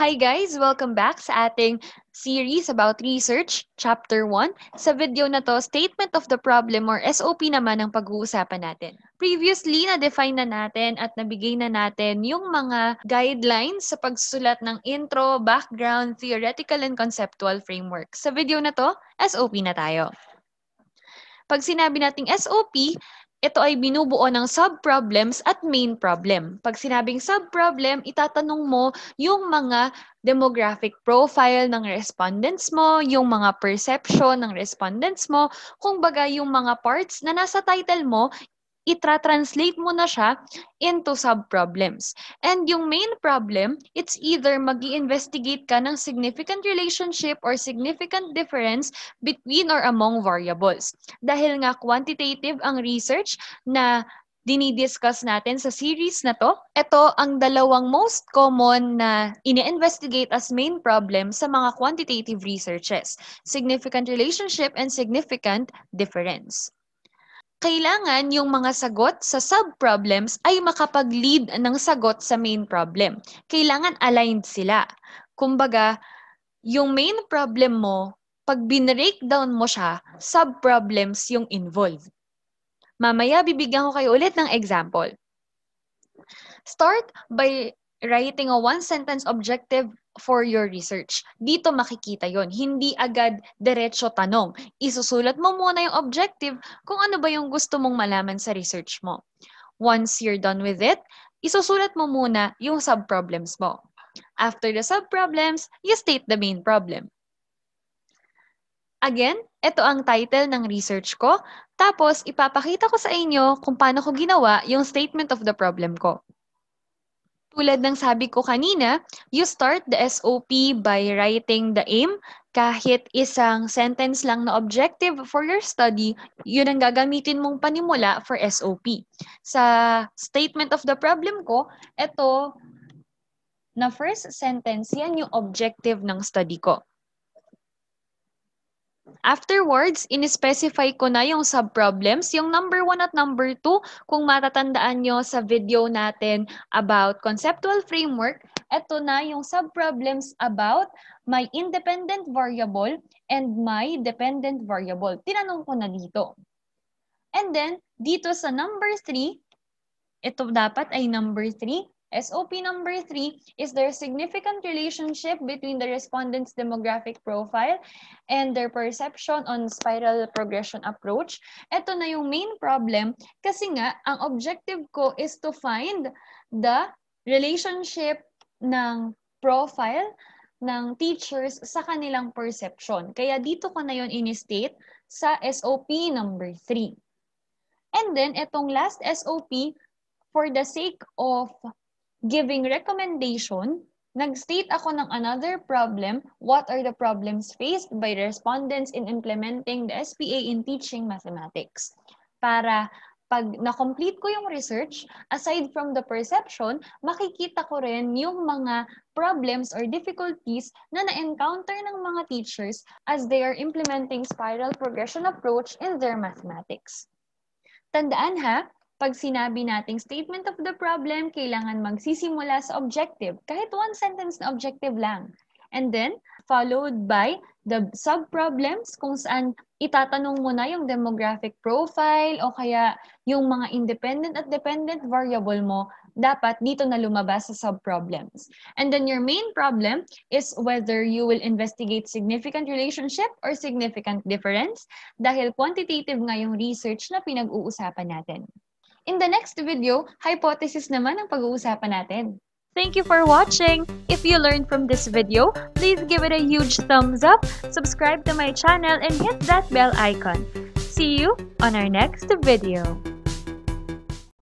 Hi guys! Welcome back sa ating series about research, Chapter 1. Sa video na to, statement of the problem or SOP naman ang pag-uusapan natin. Previously, na-define na natin at nabigay na natin yung mga guidelines sa pagsulat ng intro, background, theoretical, and conceptual framework. Sa video na to, SOP na tayo. Pag sinabi nating SOP, ito ay binubuo ng sub-problems at main problem. Pag sinabing sub-problem, itatanong mo yung mga demographic profile ng respondents mo, yung mga perception ng respondents mo, kung baga yung mga parts na nasa title mo, itra-translate mo na siya into sub-problems. And yung main problem, it's either mag-i-investigate ka ng significant relationship or significant difference between or among variables. Dahil nga quantitative ang research na dinidiscuss natin sa series na to, ito ang dalawang most common na ini-investigate as main problem sa mga quantitative researches. Significant relationship and significant difference. Kailangan yung mga sagot sa sub-problems ay makapag-lead ng sagot sa main problem. Kailangan aligned sila. Kumbaga, yung main problem mo, pag bin-breakdown mo siya, sub-problems yung involved. Mamaya, bibigyan ko kayo ulit ng example. Start by writing a one-sentence objective for your research. Dito makikita yon. Hindi agad diretso tanong. Isusulat mo muna yung objective kung ano ba yung gusto mong malaman sa research mo. Once you're done with it, isusulat mo muna yung sub-problems mo. After the sub-problems, you state the main problem. Again, ito ang title ng research ko. Tapos, ipapakita ko sa inyo kung paano ko ginawa yung statement of the problem ko. Tulad ng sabi ko kanina, you start the SOP by writing the aim. Kahit isang sentence lang na objective for your study, yun ang gagamitin mong panimula for SOP. Sa statement of the problem ko, ito na first sentence, yan yung objective ng study ko. Afterwards, in-specify ko na yung sub-problems, yung number 1 at number 2. Kung matatandaan nyo sa video natin about conceptual framework, eto na yung sub-problems about my independent variable and my dependent variable. Tinanong ko na dito. And then, dito sa number 3, ito dapat ay number 3. SOP number 3 is there a significant relationship between the respondent's demographic profile and their perception on spiral progression approach. Ito na yung main problem kasi nga ang objective ko is to find the relationship ng profile ng teachers sa kanilang perception. Kaya dito ko na yun in-state sa SOP number 3. And then itong last SOP, for the sake of giving recommendation, nag-state ako ng another problem, what are the problems faced by respondents in implementing the SPA in teaching mathematics. Para pag na-complete ko yung research, aside from the perception, makikita ko rin yung mga problems or difficulties na na-encounter ng mga teachers as they are implementing spiral progression approach in their mathematics. Tandaan ha, pag sinabi nating statement of the problem, kailangan magsisimula sa objective. Kahit one sentence na objective lang. And then, followed by the sub-problems kung saan itatanong mo na yung demographic profile o kaya yung mga independent at dependent variable mo, dapat dito na lumabas sa sub-problems. And then your main problem is whether you will investigate significant relationship or significant difference dahil quantitative nga yung research na pinag-uusapan natin. In the next video, hypothesis naman ang pag-uusapan natin. Thank you for watching! If you learned from this video, please give it a huge thumbs up, subscribe to my channel, and hit that bell icon. See you on our next video!